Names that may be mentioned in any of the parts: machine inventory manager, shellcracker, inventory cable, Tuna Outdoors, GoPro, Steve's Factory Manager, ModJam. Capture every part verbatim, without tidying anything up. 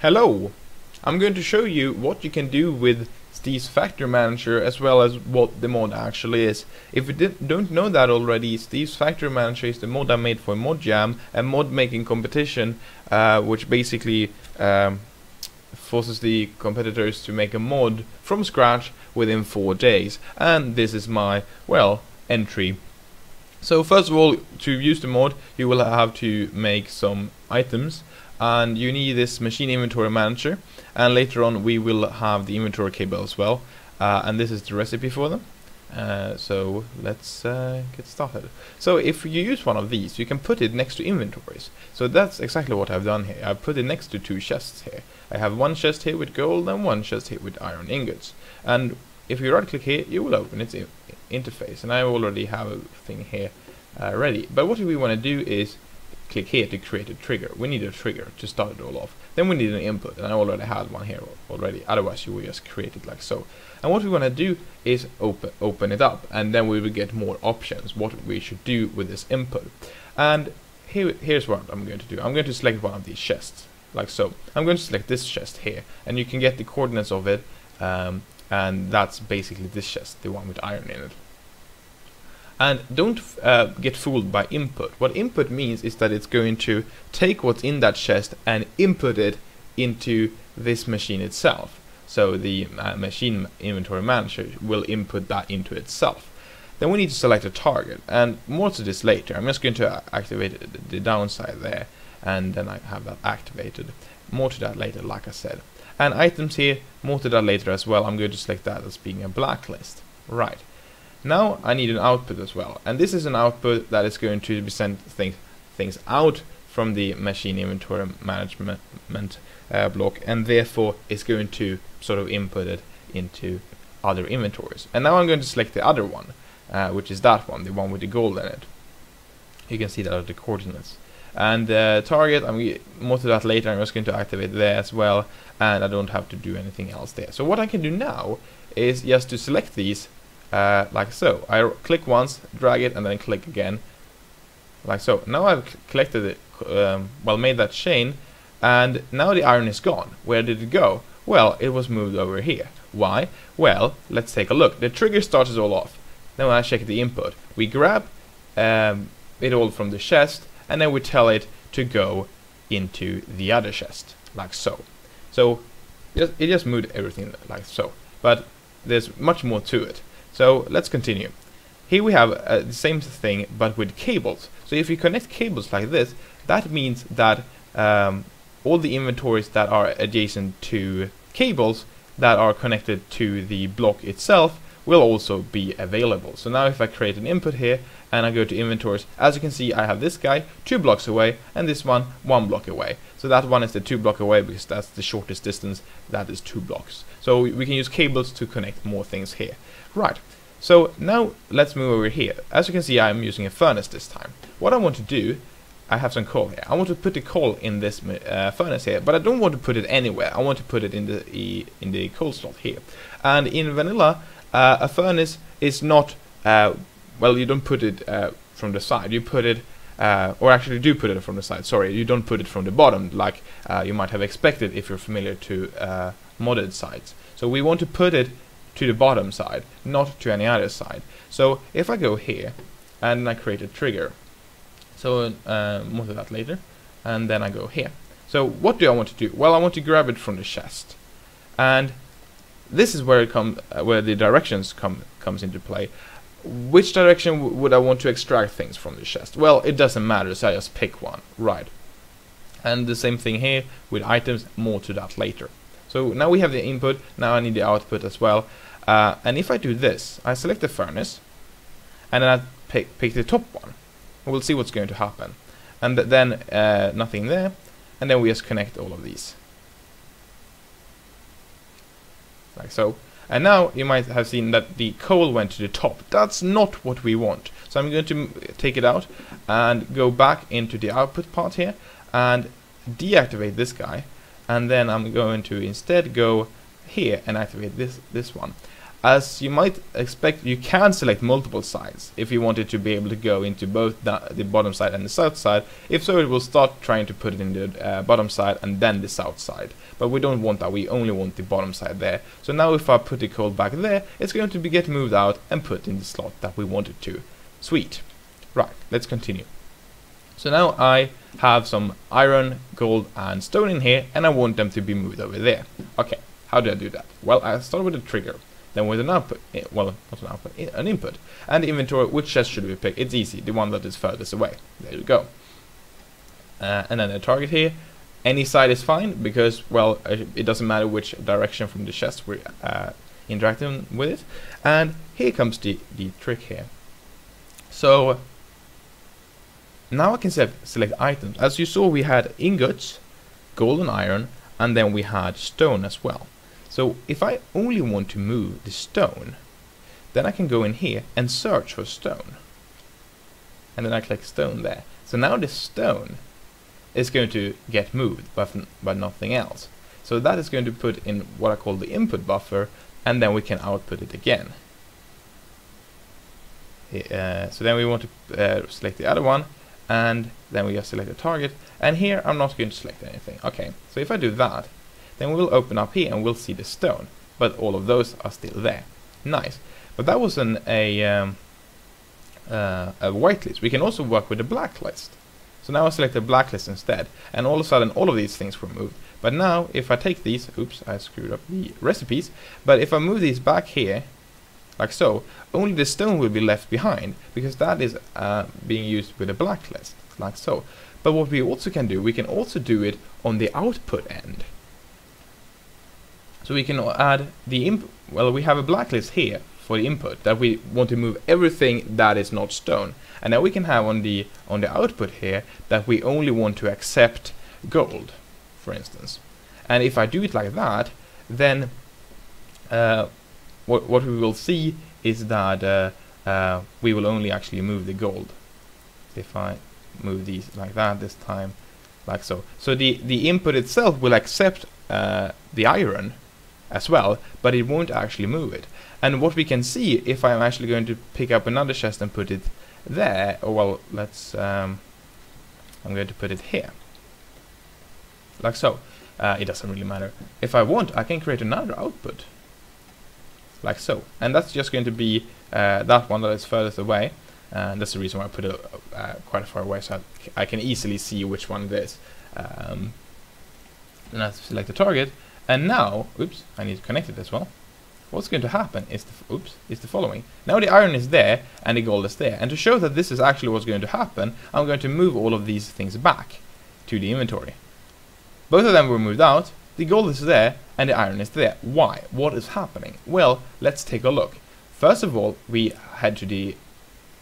Hello! I'm going to show you what you can do with Steve's Factory Manager, as well as what the mod actually is. If you did, don't know that already, Steve's Factory Manager is the mod I made for ModJam, a mod making competition, uh, which basically um, forces the competitors to make a mod from scratch within four days. And this is my, well, entry. So first of all, to use the mod, you will have to make some items. And you need this machine inventory manager, and later on we will have the inventory cable as well, uh, and this is the recipe for them. Uh, so let's uh, get started. So if you use one of these, you can put it next to inventories. So that's exactly what I've done here. I put it next to two chests here. I have one chest here with gold and one chest here with iron ingots. And if you right click here, you will open its interface, and I already have a thing here uh, ready. But what we want to do is click here to create a trigger. We need a trigger to start it all off. Then we need an input, and I already had one here already, otherwise you will just create it like so. And what we want to do is open open it up, and then we will get more options what we should do with this input. And here, here's what I'm going to do. I'm going to select one of these chests like so. I'm going to select this chest here, and you can get the coordinates of it, um, and that's basically this chest, the one with iron in it. And don't uh, get fooled by input. What input means is that it's going to take what's in that chest and input it into this machine itself. So the uh, machine inventory manager will input that into itself. Then we need to select a target, and more to this later. I'm just going to activate the downside there, and then I have that activated. More to that later, like I said. And items here, more to that later as well. I'm going to select that as being a blacklist. Right. Now I need an output as well, and this is an output that is going to be sent things things out from the machine inventory management uh, block, and therefore it's going to sort of input it into other inventories. And now I'm going to select the other one, uh, which is that one, the one with the gold in it. You can see that are the coordinates. And uh, target, I'm more to that later. I'm just going to activate there as well, and I don't have to do anything else there. So what I can do now is just to select these. Uh, like so. I click once, drag it, and then click again, like so. Now I've collected it, um, well, made that chain, and now the iron is gone. Where did it go? Well, it was moved over here. Why? Well, let's take a look. The trigger starts it all off. Then when I check the input, we grab um, it all from the chest, and then we tell it to go into the other chest, like so. So it just moved everything like so. But there's much more to it. So let's continue. Here we have uh, the same thing, but with cables. So if you connect cables like this, that means that um, all the inventories that are adjacent to cables that are connected to the block itself will also be available. So now if I create an input here and I go to inventories, as you can see, I have this guy two blocks away and this one one block away. So that one is the two block away because that's the shortest distance, that is two blocks. So we can use cables to connect more things here. Right, so now let's move over here. As you can see, I'm using a furnace this time. What I want to do, I have some coal here. I want to put the coal in this uh, furnace here, but I don't want to put it anywhere. I want to put it in the in the coal slot here. And in vanilla, uh, a furnace is not, uh, well, you don't put it uh, from the side. You put it, uh, or actually you do put it from the side, sorry. You don't put it from the bottom like uh, you might have expected if you're familiar to uh, modded sites. So we want to put it to the bottom side, not to any other side. So if I go here and I create a trigger, so uh, more to that later, and then I go here. So what do I want to do? Well, I want to grab it from the chest, and this is where it comes, uh, where the directions come comes into play. Which direction w would I want to extract things from the chest? Well, it doesn't matter, so I just pick one, right? And the same thing here with items. More to that later. So now we have the input. Now I need the output as well. Uh, and if I do this, I select the furnace, and then I pick, pick the top one. We'll see what's going to happen. And th then uh, nothing there, and then we just connect all of these. Like so. And now you might have seen that the coal went to the top. That's not what we want. So I'm going to take it out and go back into the output part here and deactivate this guy. And then I'm going to instead go here and activate this this one. As you might expect, you can select multiple sides if you wanted to be able to go into both the, the bottom side and the south side. If so, it will start trying to put it in the uh, bottom side and then the south side. But we don't want that, we only want the bottom side there. So now if I put the coal back there, it's going to be get moved out and put in the slot that we want it to. Sweet. Right, let's continue. So now I have some iron, gold and stone in here, and I want them to be moved over there. Okay, how do I do that? Well, I start with a trigger. Then with an output, well, not an output, an input, and the inventory. Which chest should we pick? It's easy, the one that is furthest away. There you go. Uh, and then a target here. Any side is fine because, well, it doesn't matter which direction from the chest we're uh, interacting with it. And here comes the the trick here. So now I can se select items. As you saw, we had ingots, gold and iron, and then we had stone as well. So if I only want to move the stone, then I can go in here and search for stone. And then I click stone there. So now the stone is going to get moved, but, but nothing else. So that is going to put in what I call the input buffer, and then we can output it again. Uh, so then we want to uh, select the other one, and then we just select a target. And here I'm not going to select anything. Okay, so if I do that, then we'll open up here and we'll see the stone, but all of those are still there. Nice. But that was an, a, um, uh, a whitelist. We can also work with a blacklist. So now I select a blacklist instead, and all of a sudden all of these things were moved. But now if I take these, oops, I screwed up the recipes, but if I move these back here, like so, only the stone will be left behind, because that is uh, being used with a blacklist, like so. But what we also can do, we can also do it on the output end. So we can add the input, well, we have a blacklist here for the input that we want to move everything that is not stone. And now we can have on the on the output here that we only want to accept gold, for instance. And if I do it like that, then uh, what, what we will see is that uh, uh, we will only actually move the gold. If I move these like that this time, like so. So the, the input itself will accept uh, the iron as well, but it won't actually move it. And what we can see, if I'm actually going to pick up another chest and put it there, or well, let's um, I'm going to put it here like so. Uh, it doesn't really matter. If I want, I can create another output like so, and that's just going to be uh, that one that is furthest away, and that's the reason why I put it uh, quite far away, so I can easily see which one it is. Um, and I select the target. And now, oops, I need to connect it as well. What's going to happen is the, oops, is the following. Now the iron is there and the gold is there. And to show that this is actually what's going to happen, I'm going to move all of these things back to the inventory. Both of them were moved out, the gold is there and the iron is there. Why? What is happening? Well, let's take a look. First of all, we head to the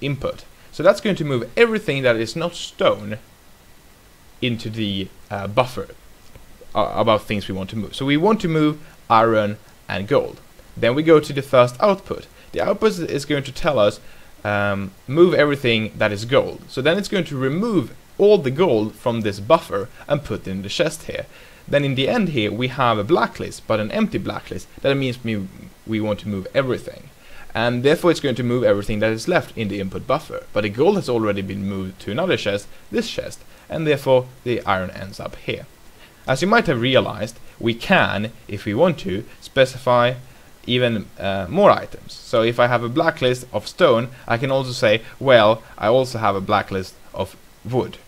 input. So that's going to move everything that is not stone into the uh, buffer about things we want to move. So we want to move iron and gold. Then we go to the first output. The output is going to tell us um, move everything that is gold. So then it's going to remove all the gold from this buffer and put it in the chest here. Then in the end here we have a blacklist, but an empty blacklist. That means we, we want to move everything. And therefore it's going to move everything that is left in the input buffer. But the gold has already been moved to another chest, this chest, and therefore the iron ends up here. As you might have realized, we can, if we want to, specify even uh, more items. So if I have a blacklist of stone, I can also say, well, I also have a blacklist of wood,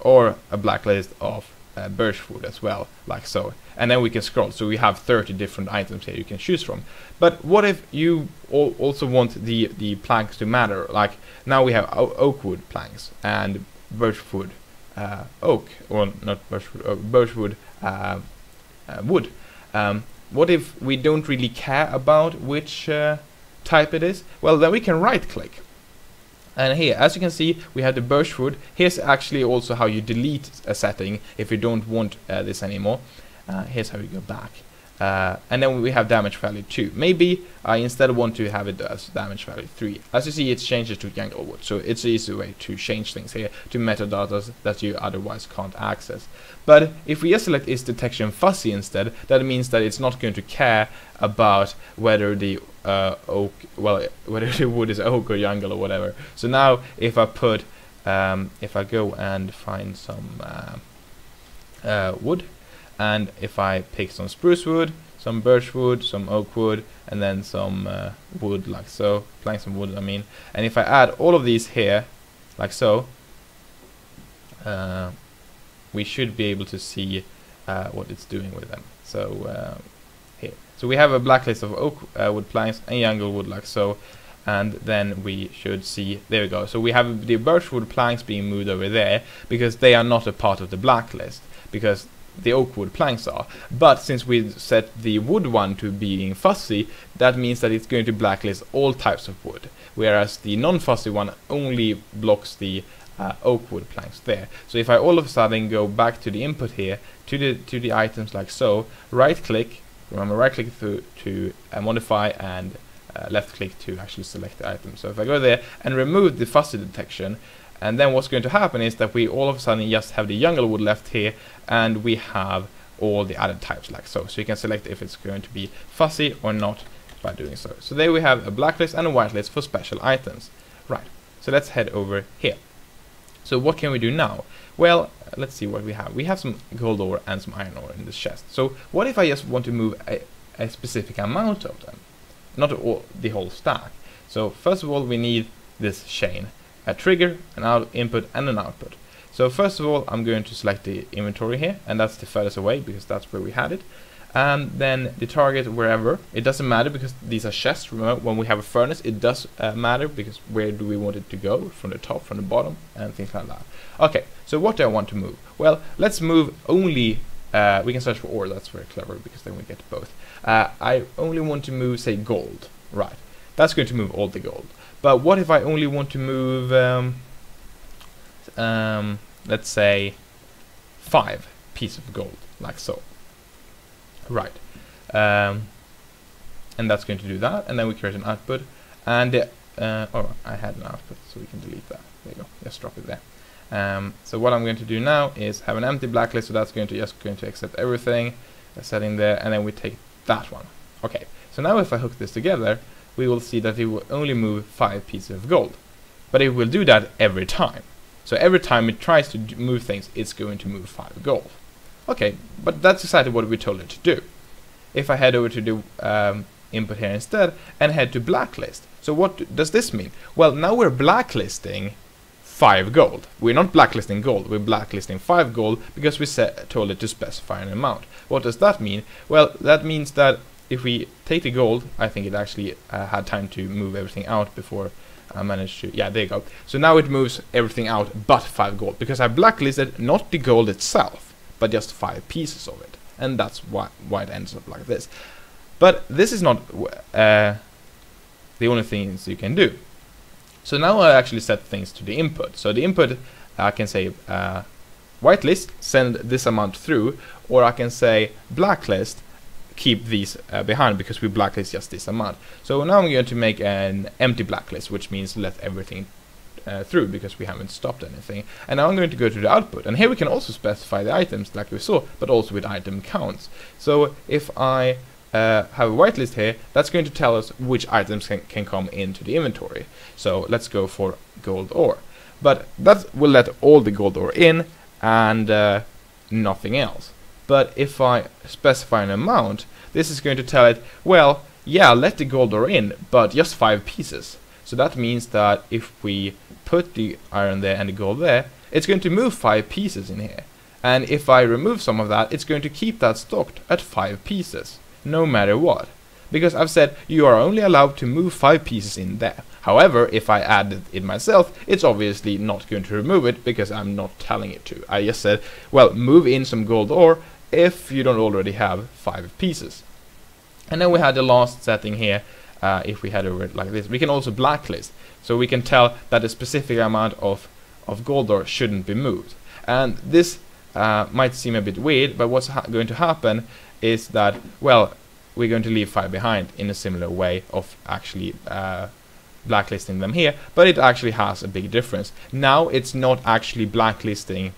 or a blacklist of uh, birch wood as well, like so. And then we can scroll, so we have thirty different items here you can choose from. But what if you al also want the, the planks to matter? Like, now we have oak wood planks and birch wood. Uh, oak, or not birchwood, uh, birchwood uh, uh, wood. Um, what if we don't really care about which uh, type it is? Well, then we can right-click. And here, as you can see, we have the birchwood. Here's actually also how you delete a setting if you don't want uh, this anymore. Uh, here's how you go back. Uh, and then we have damage value two. Maybe I instead want to have it as damage value three. As you see, it changes to Django wood, so it's an easy way to change things here to metadata that you otherwise can't access. But if we just select is detection fuzzy instead, that means that it's not going to care about whether the uh, oak, well, whether the wood is oak or jungle or whatever. So now, if I put, um, if I go and find some uh, uh, wood. And if I pick some spruce wood, some birch wood, some oak wood, and then some uh, wood like so, planks and wood I mean, and if I add all of these here, like so, uh, we should be able to see uh, what it's doing with them. So uh, here, so we have a blacklist of oak uh, wood planks and jungle wood like so, and then we should see, there we go, so we have the birch wood planks being moved over there, because they are not a part of the blacklist, because the oak wood planks are. But since we set the wood one to being fuzzy, that means that it's going to blacklist all types of wood, whereas the non-fuzzy one only blocks the uh, oak wood planks there. So if I all of a sudden go back to the input here, to the to the items like so, right click, remember right click to, to uh, modify, and uh, left click to actually select the item. So if I go there and remove the fuzzy detection, and then what's going to happen is that we all of a sudden just have the jungle wood left here, and we have all the other types like so. So you can select if it's going to be fuzzy or not by doing so. So there we have a blacklist and a whitelist for special items. Right, so let's head over here. So what can we do now? Well, let's see what we have. We have some gold ore and some iron ore in this chest. So what if I just want to move a, a specific amount of them? Not all, the whole stack. So first of all, we need this chain. A trigger, an out input, and an output. So first of all, I'm going to select the inventory here, and that's the furthest away because that's where we had it. And then the target wherever, it doesn't matter because these are chests. Remember, when we have a furnace, it does uh, matter because where do we want it to go? From the top, from the bottom, and things like that. Okay, so what do I want to move? Well, let's move only. Uh, we can search for ore. That's very clever because then we get both. Uh, I only want to move, say, gold. Right, that's going to move all the gold. But what if I only want to move, um, um, let's say, five pieces of gold, like so. Right. Um, and that's going to do that, and then we create an output. And, the, uh, oh, I had an output, so we can delete that. There you go, just drop it there. Um, so what I'm going to do now is have an empty blacklist, so that's going to just going to accept everything, set in there, and then we take that one. Okay, so now if I hook this together, we will see that it will only move five pieces of gold. But it will do that every time. So every time it tries to move things, it's going to move five gold. Okay, but that's exactly what we told it to do. If I head over to the um, input here instead, and head to blacklist. So what does this mean? Well, now we're blacklisting five gold. We're not blacklisting gold, we're blacklisting five gold, because we set, told it to specify an amount. What does that mean? Well, that means that if we take the gold, I think it actually uh, had time to move everything out before I managed to, yeah, there you go. So now it moves everything out but five gold, because I blacklisted not the gold itself, but just five pieces of it. And that's why, why it ends up like this. But this is not uh, the only things you can do. So now I actually set things to the input. So the input, I can say uh, whitelist, send this amount through, or I can say blacklist, keep these uh, behind, because we blacklist just this amount. So now I'm going to make an empty blacklist, which means let everything uh, through, because we haven't stopped anything. And now I'm going to go to the output, and here we can also specify the items like we saw, but also with item counts. So if I uh, have a whitelist here, that's going to tell us which items can, can come into the inventory. So let's go for gold ore, but that will let all the gold ore in and uh, nothing else. But if I specify an amount, this is going to tell it, well, yeah, let the gold ore in, but just five pieces. So that means that if we put the iron there and the gold there, it's going to move five pieces in here. And if I remove some of that, it's going to keep that stocked at five pieces, no matter what. Because I've said you are only allowed to move five pieces in there. However, if I add it myself, it's obviously not going to remove it, because I'm not telling it to. I just said, well, move in some gold ore, if you don't already have five pieces. And then we had the last setting here. Uh, if we head over it like this, we can also blacklist, so we can tell that a specific amount of of gold ore shouldn't be moved. And this uh, might seem a bit weird, but what's ha going to happen is that, well, we're going to leave five behind in a similar way of actually uh, blacklisting them here, but it actually has a big difference. Now it's not actually blacklisting,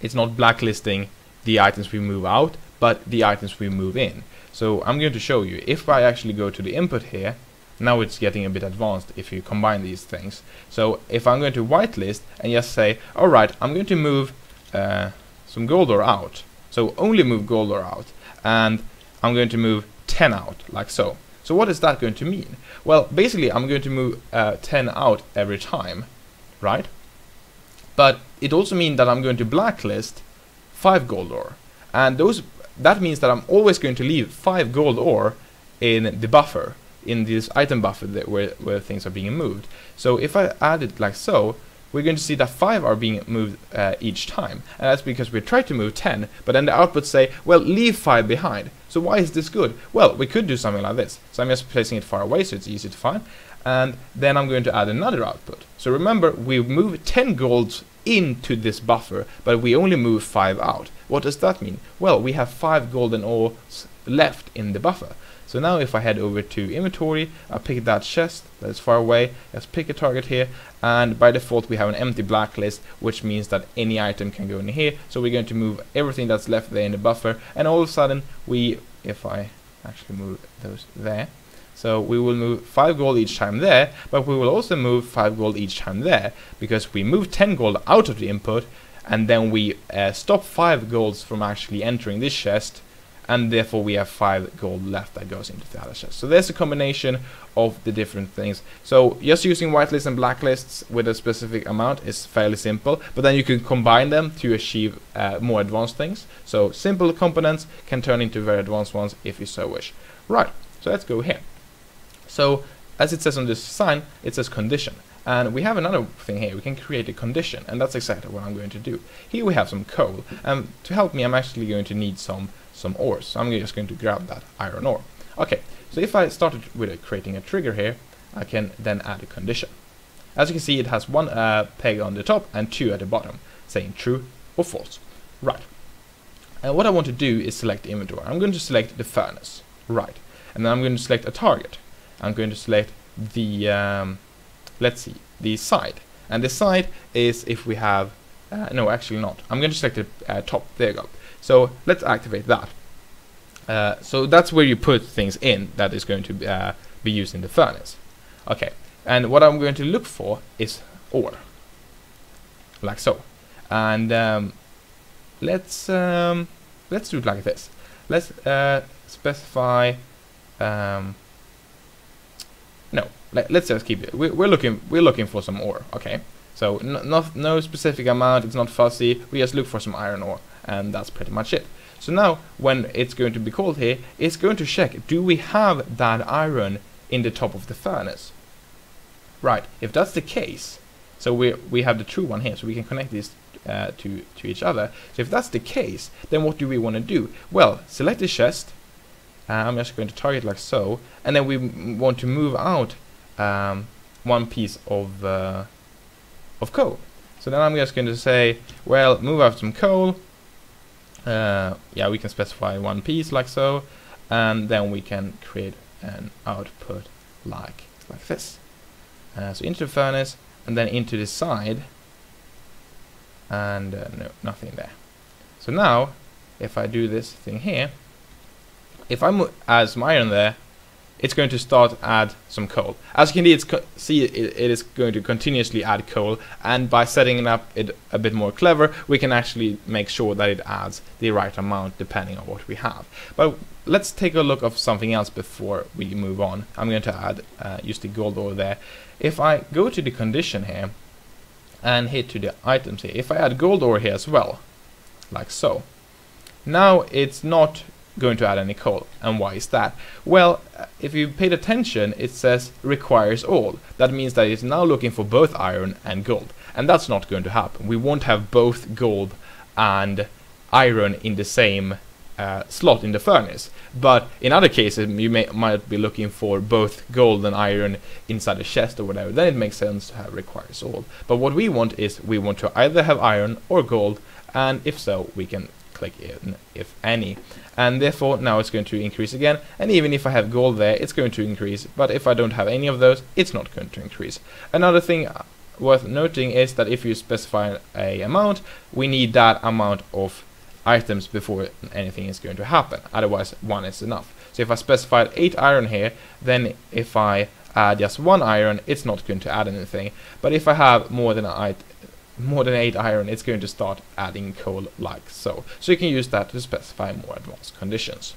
it's not blacklisting the items we move out, but the items we move in. So I'm going to show you, if I actually go to the input here, now it's getting a bit advanced if you combine these things. So if I'm going to whitelist and just say, all right, I'm going to move uh, some gold ore out. So only move gold ore out, and I'm going to move ten out, like so. So what is that going to mean? Well, basically I'm going to move uh, ten out every time, right? But it also means that I'm going to blacklist five gold ore, and those that means that I'm always going to leave five gold ore in the buffer, in this item buffer that where, where things are being moved. So if I add it like so, we're going to see that five are being moved uh, each time, and that's because we tried to move ten, but then the outputs say, well, leave five behind. So why is this good? Well, we could do something like this. So I'm just placing it far away so it's easy to find, and then I'm going to add another output. So remember, we move ten golds into this buffer, but we only move five out. What does that mean? Well, we have five golden ores left in the buffer. So now if I head over to inventory, I pick that chest that is far away, let's pick a target here, and by default we have an empty blacklist, which means that any item can go in here. So we're going to move everything that's left there in the buffer, and all of a sudden we, if I actually move those there, so we will move five gold each time there, but we will also move five gold each time there, because we move ten gold out of the input, and then we uh, stop five golds from actually entering this chest, and therefore we have five gold left that goes into the other chest. So there's a combination of the different things. So just using whitelists and blacklists with a specific amount is fairly simple, but then you can combine them to achieve uh, more advanced things. So simple components can turn into very advanced ones if you so wish. Right, so let's go here. So as it says on this sign, it says condition. And we have another thing here, we can create a condition, and that's exactly what I'm going to do. Here we have some coal, and um, to help me I'm actually going to need some some ores, so I'm just going to grab that iron ore. Okay, so if I started with a, creating a trigger here, I can then add a condition. As you can see, it has one uh, peg on the top and two at the bottom, saying true or false. Right, and what I want to do is select the inventory. I'm going to select the furnace, right, and then I'm going to select a target. I'm going to select the... Um, let's see, the side, and the side is if we have, uh, no actually not, I'm going to select the uh, top, there you go. So let's activate that. Uh, so that's where you put things in that is going to uh, be used in the furnace. Okay, and what I'm going to look for is ore, like so. And um, let's um, let's do it like this. Let's uh, specify, um, no. Let's just keep it. We're looking. We're looking for some ore. Okay. So no, no, no specific amount. It's not fuzzy. We just look for some iron ore, and that's pretty much it. So now, when it's going to be called here, it's going to check: do we have that iron in the top of the furnace? Right. If that's the case, so we we have the true one here, so we can connect these uh, to to each other. So if that's the case, then what do we want to do? Well, select the chest. Uh, I'm just going to target like so, and then we m want to move out. Um, one piece of uh, of coal. So then I'm just going to say, well, move out some coal. Uh, yeah, we can specify one piece like so, and then we can create an output like like this. Uh, so into the furnace, and then into the side, and uh, no, nothing there. So now, if I do this thing here, if I add some iron there, it's going to start add some coal. As you can see, it's see it, it is going to continuously add coal, and by setting it up it a bit more clever, we can actually make sure that it adds the right amount depending on what we have. But let's take a look of something else before we move on. I'm going to add uh, use the gold ore there. If I go to the condition here and hit to the items here, if I add gold ore here as well, like so, now it's not going to add any coal. And why is that? Well, if you paid attention, it says requires all. That means that it's now looking for both iron and gold, and that's not going to happen. We won't have both gold and iron in the same uh, slot in the furnace, but in other cases you may might be looking for both gold and iron inside a chest or whatever. Then it makes sense to have requires all, but what we want is we want to either have iron or gold and if so, we can click in if any, and therefore now it's going to increase again. And even if I have gold there, it's going to increase, but if I don't have any of those, it's not going to increase. Another thing worth noting is that if you specify a amount, we need that amount of items before anything is going to happen, otherwise one is enough. So if I specified eight iron here, then if I add just one iron, it's not going to add anything, but if I have more than a more than eight iron, it's going to start adding coal like so. So you can use that to specify more advanced conditions.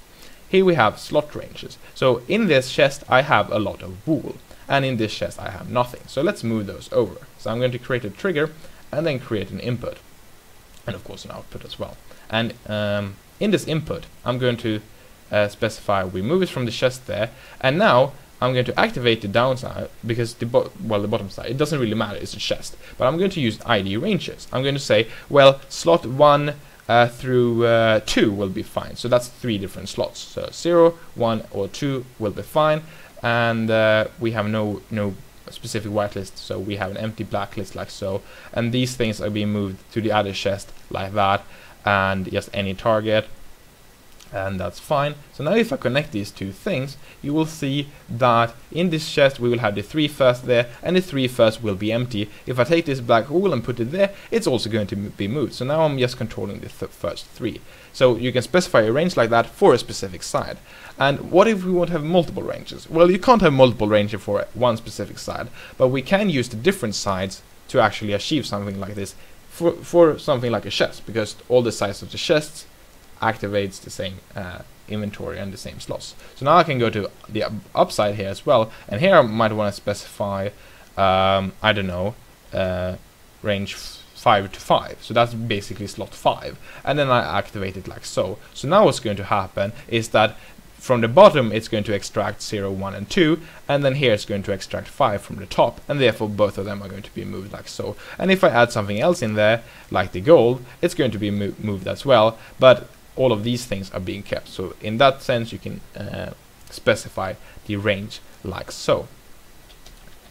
Here we have slot ranges. So in this chest I have a lot of wool, and in this chest I have nothing. So let's move those over. So I'm going to create a trigger and then create an input, and of course an output as well. And um, in this input I'm going to uh, specify we move it from the chest there, and now I'm going to activate the downside, because the bo well the bottom side, it doesn't really matter, it's a chest. But I'm going to use I D ranges. I'm going to say, well, slot one uh, through uh, two will be fine. So that's three different slots. So zero, one, or two will be fine. And uh, we have no no specific whitelist, so we have an empty blacklist like so. And these things are being moved to the other chest like that, and just any target. And that's fine. So now if I connect these two things, you will see that in this chest we will have the three first there, and the three first will be empty. If I take this black wool and put it there, it's also going to be moved. So now I'm just controlling the th first three. So you can specify a range like that for a specific side. And what if we want to have multiple ranges? Well, you can't have multiple ranges for one specific side, but we can use the different sides to actually achieve something like this for, for something like a chest, because all the sides of the chests activates the same uh, inventory and the same slots. So now I can go to the upside here as well, and here I might want to specify, um, I don't know, uh, range five to five. So that's basically slot five, and then I activate it like so. So now what's going to happen is that from the bottom it's going to extract zero, one and two, and then here it's going to extract five from the top, and therefore both of them are going to be moved like so. And if I add something else in there, like the gold, it's going to be mo moved as well, but all of these things are being kept. So in that sense you can uh, specify the range like so,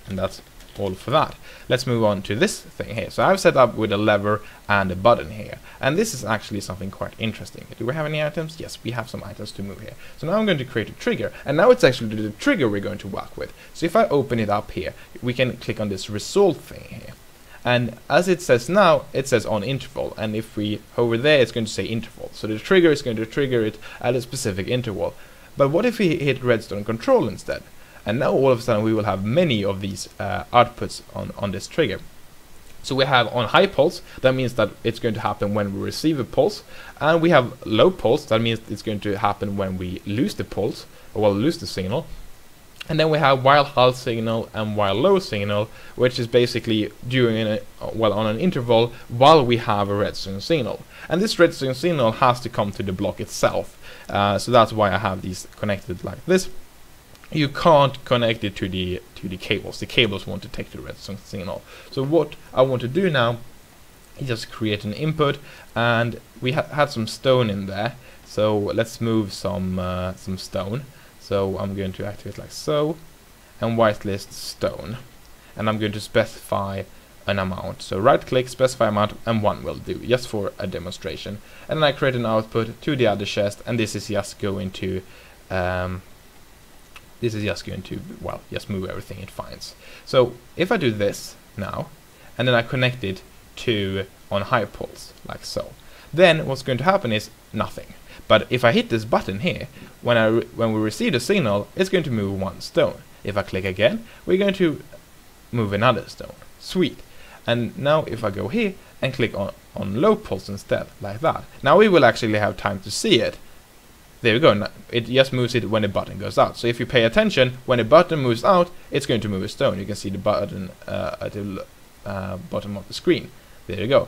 and that's all for that. Let's move on to this thing here. So I've set up with a lever and a button here, and this is actually something quite interesting. Do we have any items? Yes, we have some items to move here. So now I'm going to create a trigger, and now it's actually the trigger we're going to work with. So if I open it up here, we can click on this result thing here, and as it says now, it says on interval, and if we hover there, it's going to say interval. So the trigger is going to trigger it at a specific interval. But what if we hit redstone control instead? And now all of a sudden we will have many of these uh, outputs on, on this trigger. So we have on high pulse, that means that it's going to happen when we receive a pulse, and we have low pulse, that means it's going to happen when we lose the pulse, or well, lose the signal. And then we have while high signal and while low signal, which is basically during an, well on an interval while we have a redstone signal. And this redstone signal has to come to the block itself, uh, so that's why I have these connected like this. You can't connect it to the to the cables. The cables want to take the redstone signal. So what I want to do now is just create an input, and we ha had some stone in there. So let's move some uh, some stone. So I'm going to activate like so, and whitelist stone, and I'm going to specify an amount. So right click, specify amount, and one will do, just for a demonstration. And then I create an output to the other chest, and this is just going to, um, this is just going to, well, just move everything it finds. So if I do this now, and then I connect it to on high pulse like so, then what's going to happen is nothing. But if I hit this button here, when I re when we receive the signal, it's going to move one stone. If I click again, we're going to move another stone. Sweet. And now if I go here and click on, on low pulse instead, like that, now we will actually have time to see it. There we go. Now it just moves it when the button goes out. So if you pay attention, when the button moves out, it's going to move a stone. You can see the button uh, at the uh, bottom of the screen. There you go.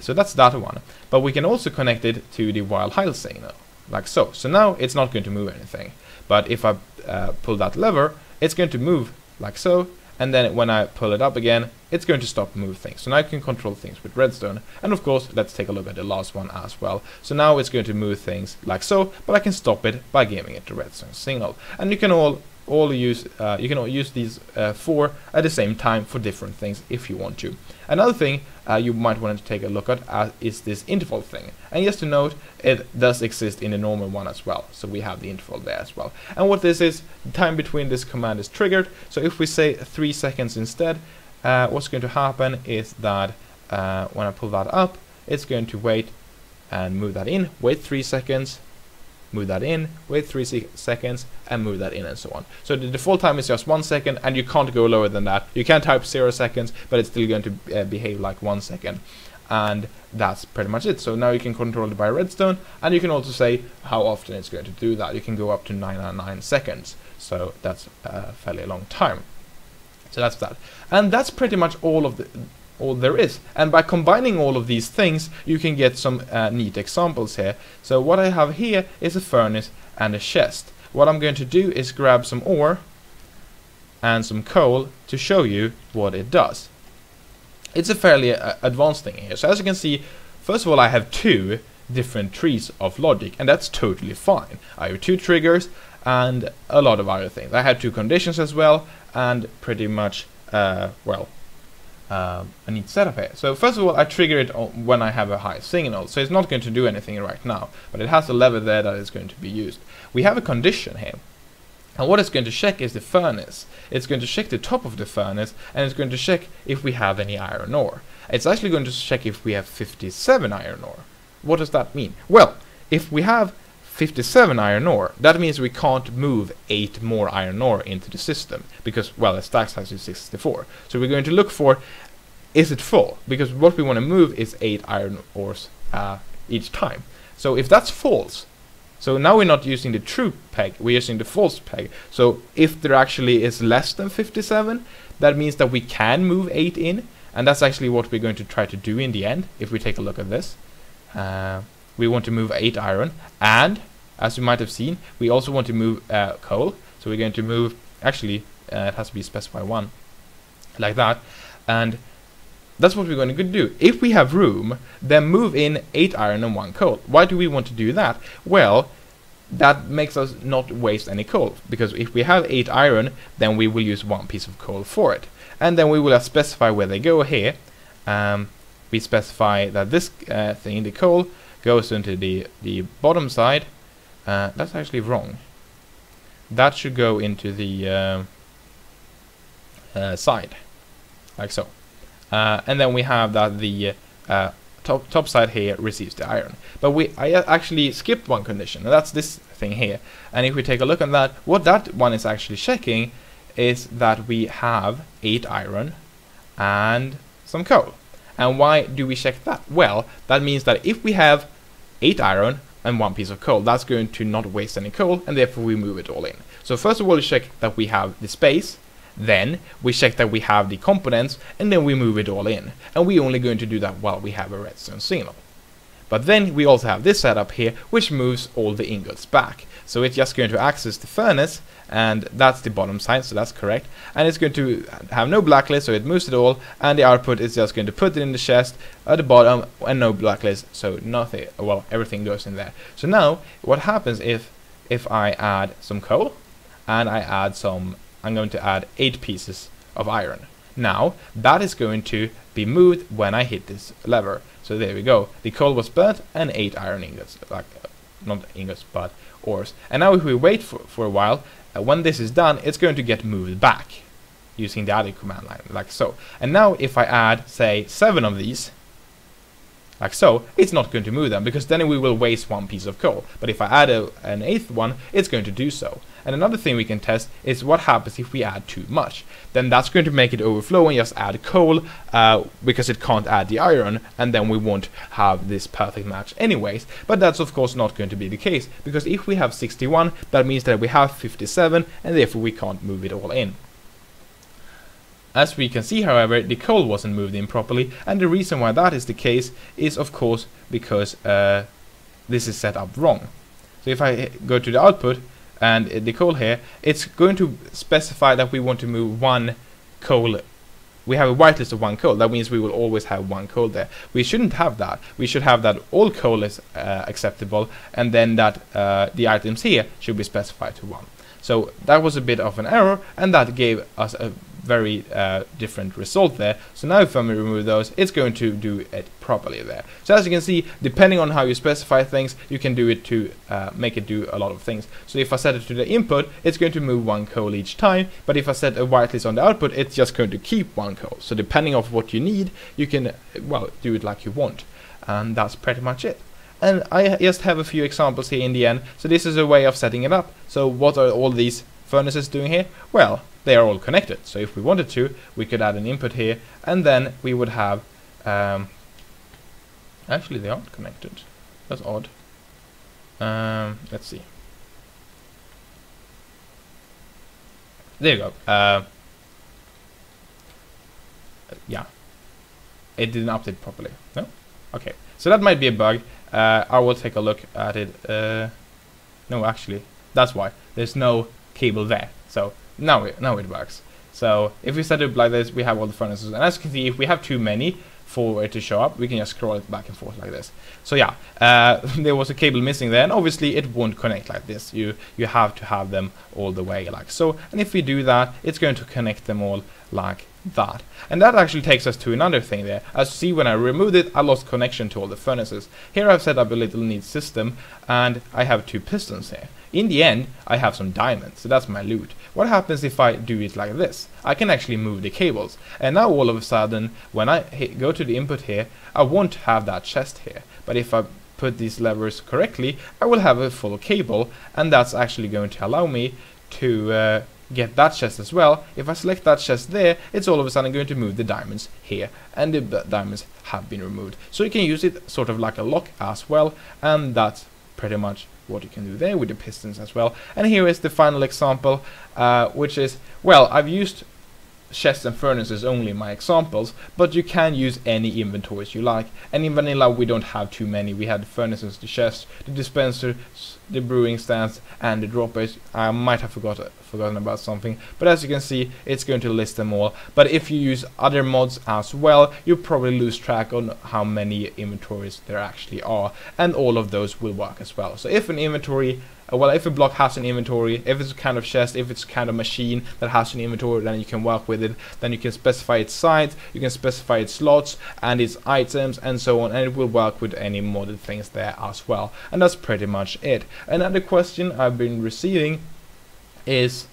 So that's that one, but we can also connect it to the while high signal, like so. So now it's not going to move anything, but if I uh, pull that lever, it's going to move like so, and then when I pull it up again, it's going to stop move things. So now I can control things with redstone, and of course, let's take a look at the last one as well. So now it's going to move things like so, but I can stop it by giving it the redstone signal, and you can all all use uh, you can all use these uh, four at the same time for different things if you want to. Another thing uh, you might want to take a look at uh, is this interval thing. And just to note, it does exist in the normal one as well. So we have the interval there as well. And what this is, the time between this command is triggered. So if we say three seconds instead, uh, what's going to happen is that uh, when I pull that up, it's going to wait and move that in, wait three seconds, move that in, wait three se seconds, and move that in, and so on. So the default time is just one second, and you can't go lower than that. You can type zero seconds, but it's still going to uh, behave like one second. And that's pretty much it. So now you can control it by redstone, and you can also say how often it's going to do that. You can go up to nine hundred ninety-nine seconds. So that's a fairly long time. So that's that. And that's pretty much all of the... all there is. And by combining all of these things, you can get some uh, neat examples here. So what I have here is a furnace and a chest. What I'm going to do is grab some ore and some coal to show you what it does. It's a fairly uh, advanced thing here. So as you can see, first of all, I have two different trees of logic, and that's totally fine. I have two triggers and a lot of other things. I have two conditions as well, and pretty much, uh, well, Uh, a neat setup here. So first of all, I trigger it when I have a high signal, so it's not going to do anything right now, but it has a lever there that is going to be used. We have a condition here, and what it's going to check is the furnace. It's going to check the top of the furnace, and it's going to check if we have any iron ore. It's actually going to check if we have fifty-seven iron ore. What does that mean? Well, if we have fifty-seven iron ore, that means we can't move eight more iron ore into the system, because, well, the stack size is sixty-four. So we're going to look for, is it full? Because what we want to move is eight iron ores uh, each time. So if that's false, so now we're not using the true peg, we're using the false peg. So if there actually is less than fifty-seven, that means that we can move eight in, and that's actually what we're going to try to do in the end. If we take a look at this, uh, we want to move eight iron, and as you might have seen, we also want to move uh, coal. So we're going to move, actually, uh, it has to be specified one, like that. And that's what we're going to do. If we have room, then move in eight iron and one coal. Why do we want to do that? Well, that makes us not waste any coal, because if we have eight iron, then we will use one piece of coal for it. And then we will specify where they go here. Um, we specify that this uh, thing, the coal, goes into the, the bottom side. Uh, that's actually wrong. That should go into the uh, uh, side, like so. Uh, and then we have that the uh, top top side here receives the iron. But we I actually skipped one condition, and that's this thing here. And if we take a look at that, what that one is actually checking is that we have eight iron and some coal. And why do we check that? Well, that means that if we have eight iron and one piece of coal, that's going to not waste any coal, and therefore we move it all in. So first of all, we check that we have the space, then we check that we have the components, and then we move it all in. And we're only going to do that while we have a redstone signal. But then we also have this setup here, which moves all the ingots back. So it's just going to access the furnace, and that's the bottom side, so that's correct. And it's going to have no blacklist, so it moves it all, and the output is just going to put it in the chest at the bottom, and no blacklist, so nothing, well, everything goes in there. So now, what happens if, if I add some coal, and I add some, I'm going to add eight pieces of iron. Now, that is going to be moved when I hit this lever. So there we go, the coal was burnt, and eight iron ingots, like, not ingots, but ores. And now if we wait for, for a while, uh, when this is done, it's going to get moved back using the added command line, like so. And now if I add, say, seven of these, like so, it's not going to move them, because then we will waste one piece of coal. But if I add a, an eighth one, it's going to do so. And another thing we can test is what happens if we add too much. Then that's going to make it overflow and just add coal, uh, because it can't add the iron, and then we won't have this perfect match anyways. But that's of course not going to be the case, because if we have sixty-one, that means that we have fifty-seven, and therefore we can't move it all in. As we can see, however, the coal wasn't moved in properly, and the reason why that is the case is of course because uh, this is set up wrong. So if I go to the output, and the coal here, it's going to specify that we want to move one coal. We have a whitelist of one coal. That means we will always have one coal there. We shouldn't have that. We should have that all coal is uh, acceptable, and then that uh, the items here should be specified to one. So that was a bit of an error, and that gave us a very uh, different result there. So now if I remove those, it's going to do it properly there. So as you can see, depending on how you specify things, you can do it to uh, make it do a lot of things. So if I set it to the input, it's going to move one coal each time, but if I set a whitelist on the output, it's just going to keep one coal. So depending on what you need, you can, well, do it like you want. And that's pretty much it. And I just have a few examples here in the end. So this is a way of setting it up. So what are all these furnaces doing here? Well, they are all connected. So if we wanted to, we could add an input here, and then we would have um, actually they aren't connected. That's odd. Um, let's see. There you go. Uh, yeah, it didn't update properly. No. Okay. So that might be a bug. Uh, I will take a look at it. Uh, no, actually, that's why there's no cable there. So now it, now it works. So if we set it up like this, we have all the furnaces, and as you can see, if we have too many for it to show up, we can just scroll it back and forth like this. So yeah, uh, there was a cable missing there, and obviously it won't connect like this. You you have to have them all the way like so. And if we do that, it's going to connect them all like that. And that actually takes us to another thing there. As you see, when I removed it, I lost connection to all the furnaces. Here I've set up a little neat system, and I have two pistons here. In the end, I have some diamonds, so that's my loot. What happens if I do it like this? I can actually move the cables, and now all of a sudden, when I hit, go to the input here, I won't have that chest here. But if I put these levers correctly, I will have a full cable, and that's actually going to allow me to uh, get that chest as well. If I select that chest there, it's all of a sudden going to move the diamonds here, and the diamonds have been removed. So you can use it sort of like a lock as well, and that's pretty much what you can do there with the pistons as well. And here is the final example, uh, which is, well, I've used chests and furnaces only in my examples, but you can use any inventories you like. And in vanilla, we don't have too many. We had the furnaces, the chests, the dispensers, the brewing stands, and the droppers. I might have forgot, forgotten about something, but as you can see, it's going to list them all. But if you use other mods as well, you probably lose track on how many inventories there actually are, and all of those will work as well. So if an inventory Well, if a block has an inventory, if it's a kind of chest, if it's a kind of machine that has an inventory, then you can work with it. Then you can specify its size, you can specify its slots and its items and so on, and it will work with any modded things there as well. And that's pretty much it. Another question I've been receiving is,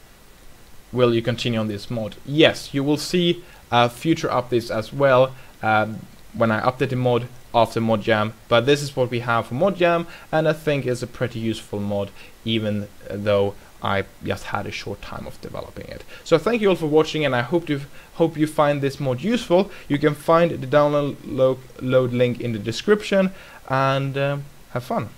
will you continue on this mod? Yes, you will see uh, future updates as well um, when I update the mod after ModJam, but this is what we have for ModJam, and I think it's a pretty useful mod, even though I just had a short time of developing it. So thank you all for watching, and I hope you hope you find this mod useful. You can find the download link in the description, and um, have fun.